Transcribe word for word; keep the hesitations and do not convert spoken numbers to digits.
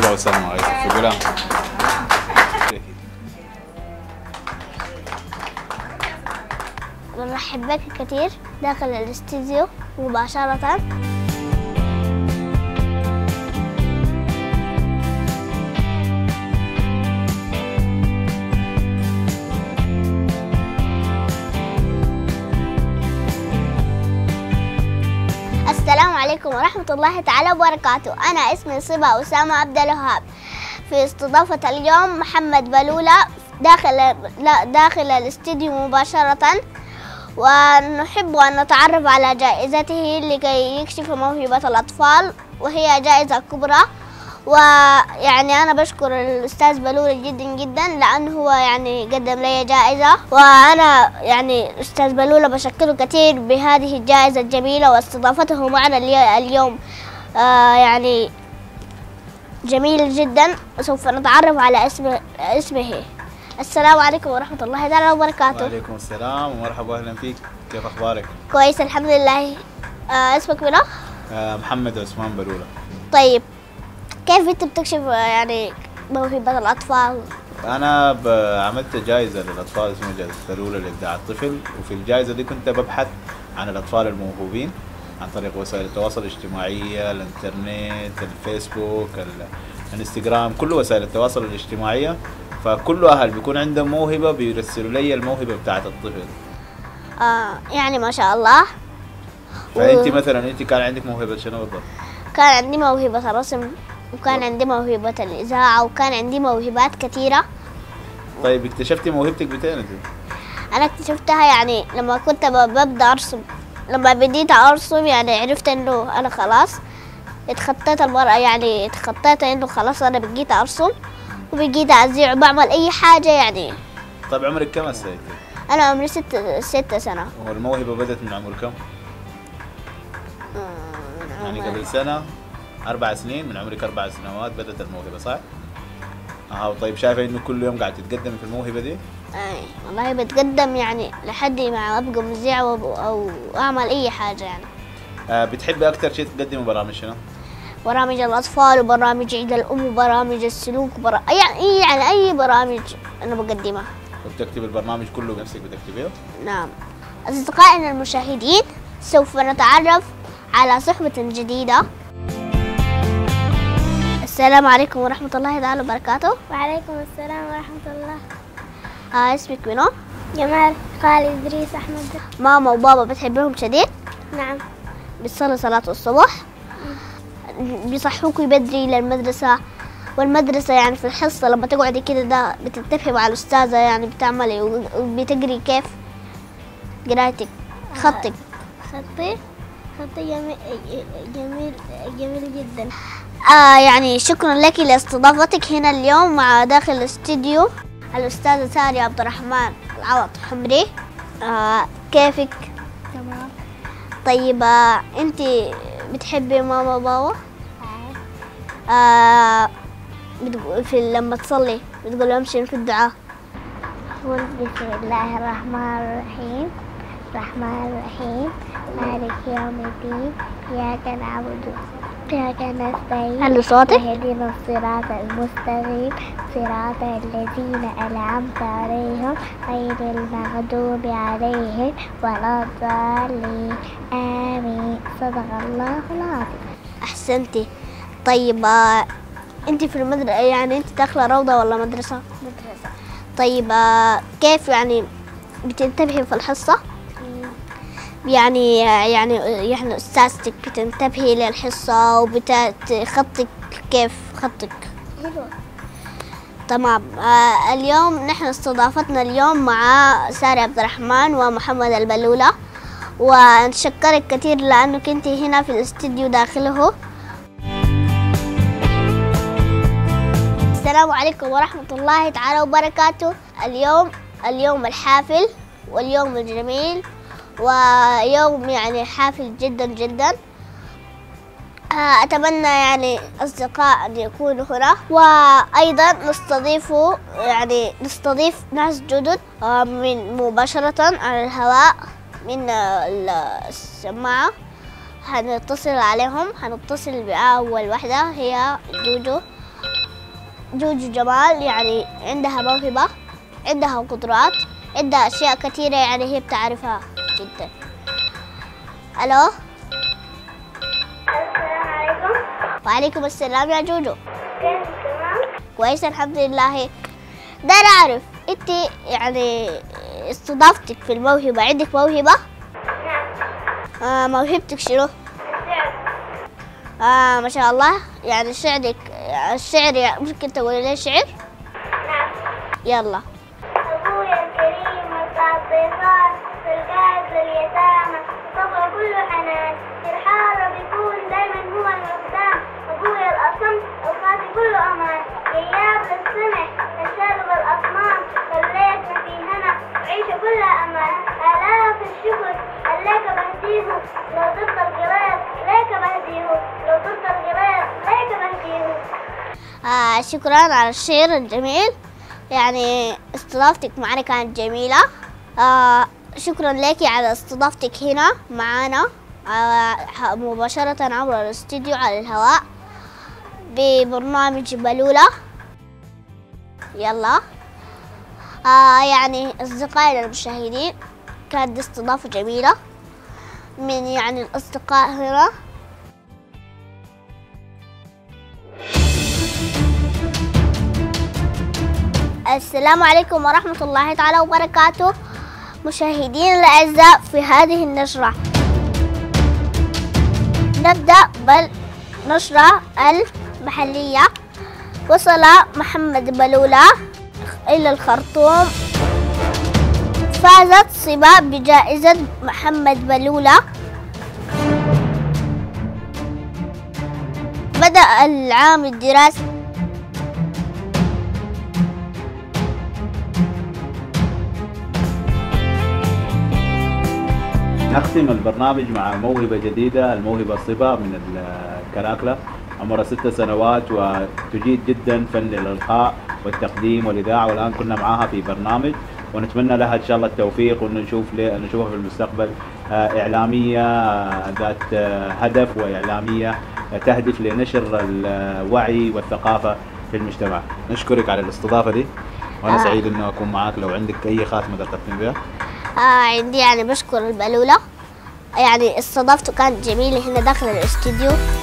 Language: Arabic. صبا أسامة عبدالوهاب بنحبك كتير داخل الاستديو مباشرة. السلام عليكم ورحمة الله تعالى وبركاته. أنا اسمي صبا أسامة عبدالوهاب. في استضافة اليوم محمد بلولة داخل داخل الاستديو مباشرة، ونحب أن نتعرف على جائزته لكي يكشف موهبة الأطفال، وهي جائزة كبرى. ويعني أنا بشكر الأستاذ بلولة جدا جدا لأنه هو يعني قدم لي جائزة، وأنا يعني الأستاذ بلولة بشكره كثير بهذه الجائزة الجميلة، واستضافته معنا اليوم آه يعني جميل جدا. سوف نتعرف على اسم اسمه. السلام عليكم ورحمة الله تعالى وبركاته. وعليكم السلام ومرحبا أهلا فيك، كيف أخبارك؟ كويس الحمد لله. آه اسمك منو؟ آه محمد عثمان بلولة. طيب كيف انت بتكشف يعني موهبة الأطفال؟ أنا عملت جائزة للأطفال اسمها جائزة بلولة لإبداع الطفل، وفي الجائزة دي كنت ببحث عن الأطفال الموهوبين عن طريق وسائل التواصل الاجتماعي، الإنترنت، الفيسبوك، الإنستغرام، كل وسائل التواصل الاجتماعية. فكل أهل بيكون عندهم موهبة بيرسلوا لي الموهبة بتاعت الطفل. آه يعني ما شاء الله. فأنت و... مثلا أنت كان عندك موهبة شنو بالضبط؟ كان عندي موهبة الرسم، وكان عندي موهبة الإذاعة، وكان عندي موهبات كثيرة. طيب اكتشفتي موهبتك متى انت؟ أنا اكتشفتها يعني لما كنت ببدأ أرسم، لما بديت أرسم يعني عرفت إنه أنا خلاص اتخطيت المرأة، يعني اتخطيت إنه خلاص أنا بقيت أرسم وبقيت أزيع وبعمل أي حاجة يعني. طيب عمرك كم هسه انت؟ أنا عمري ست ست سنة. والموهبة بدأت من عمر كم؟ يعني قبل سنة؟ أربع سنين. من عمرك أربع سنوات بدأت الموهبة صح؟ أها. طيب شايفة إنه كل يوم قاعد تتقدم في الموهبة دي؟ أي والله بتقدم يعني لحد ما أبقى مذيعة أو أعمل أي حاجة يعني. أه بتحبي أكثر شيء تقدمي برامج شنو؟ برامج الأطفال، وبرامج عيد الأم، وبرامج السلوك، وبر... يعني أي يعني أي برامج أنا بقدمها. وبتكتبي البرنامج كله بنفسك بتكتبيه؟ نعم. أصدقائنا المشاهدين سوف نتعرف على صحبة جديدة. السلام عليكم ورحمة الله تعالى وبركاته. وعليكم السلام ورحمة الله. آه اسمك منو؟ جمال خالد ادريس احمد دريس. ماما وبابا بتحبهم شديد؟ نعم. بتصلوا صلاة الصبح؟ بيصحوكي بدري للمدرسة؟ والمدرسة يعني في الحصة لما تقعدي كده ده بتتفقي مع الأستاذة يعني بتعملي وبتقري كيف؟ قرايتك خطك؟ خطي خطي جميل جميل جميل جدا. آه يعني شكرا لك لاستضافتك هنا اليوم مع داخل الاستديو الأستاذة ساري عبد الرحمن العوض حمري. آه كيفك؟ تمام. طيب أنت بتحبي ماما وبابا؟ آه في لما تصلي بتقول لهم شنو في الدعاء؟ قول بسم الله الرحمن الرحيم الرحمن الرحيم مالك يوم الدين إياك نعبد إياك نستعين هل صوتك؟ اهدنا الصراط المستقيم صراط الذين أنعمت عليهم غير المغضوب عليهم ولا الضالين آمين. صدق الله العظيم. أحسنتي. طيب أنت في المدرسة يعني أنت داخلة روضة ولا مدرسة؟ مدرسة. طيب كيف يعني بتنتبهي في الحصة؟ يعني يعني يعني استاذتك بتنتبهي للحصه وبتخطك كيف خطك؟ حلو. تمام. آه اليوم نحن استضافتنا اليوم مع سارة عبد الرحمن ومحمد البلولة، ونشكرك كثير لانك انت هنا في الاستديو داخله. السلام عليكم ورحمه الله تعالى وبركاته. اليوم اليوم الحافل واليوم الجميل ويوم يعني حافل جدا جدا. أتمنى يعني أصدقاء أن يكونوا هنا، وأيضا نستضيف يعني نستضيف ناس جدد من مباشرة على الهواء من السماعة. هنتصل عليهم، هنتصل بأول واحدة هي جوجو. جوجو جمال يعني عندها موهبة، عندها قدرات، عندها أشياء كثيرة يعني هي بتعرفها جدا. ألو، السلام عليكم. وعليكم السلام يا جوجو. كيف تمام؟ كويس الحمد لله. ده أنا أعرف أنت يعني استضافتك في الموهبة، عندك موهبة؟ نعم. آه، موهبتك شنو؟ الشعر. آه ما شاء الله، يعني شعرك الشعر يعني ممكن تقولي لي شعر؟ نعم. يلا. أبويا الكريم التعطيفات تلقاك لليتامى، طبع كله حنان، الحارة بيكون دايما هو المقدام، أبويا الأصم أوقاتي كله أمان، إياب للسمع الشارب الأصنام، خليتنا في هنا وعيشة كلها أمان، آلاف الشكر الليك بهديه، لو ضبط القراية ليك بهديه، لو ضبط القراية ليك بهديه. آه شكرا على الشعر الجميل، يعني استضافتك معنا كانت جميلة. آه شكرا لك على استضافتك هنا معنا آه مباشرة عبر الاستديو على الهواء ببرنامج بلولة. يلا آه يعني أصدقائنا المشاهدين كانت استضافة جميلة من يعني الأصدقاء هنا. السلام عليكم ورحمة الله تعالى وبركاته مشاهدين الأعزاء. في هذه النشرة نبدأ بالنشرة المحلية. وصل محمد بلولة إلى الخرطوم. فازت صبا بجائزة محمد بلولة. بدأ العام الدراسي. نختم البرنامج مع موهبة جديدة، الموهبة صبا من الكلاكلة، عمرها ست سنوات وتجيد جدا فن الإلقاء والتقديم والإذاعة، والآن كنا معاها في برنامج ونتمنى لها إن شاء الله التوفيق وأن نشوف نشوفها في المستقبل إعلامية ذات هدف وإعلامية تهدف لنشر الوعي والثقافة في المجتمع. نشكرك على الاستضافة دي وأنا آه. سعيد أن أكون معاك. لو عندك أي خاتمة تختم بها؟ آه عندي يعني بشكر البلولة، يعني استضافته كانت جميلة هنا داخل الاستوديو.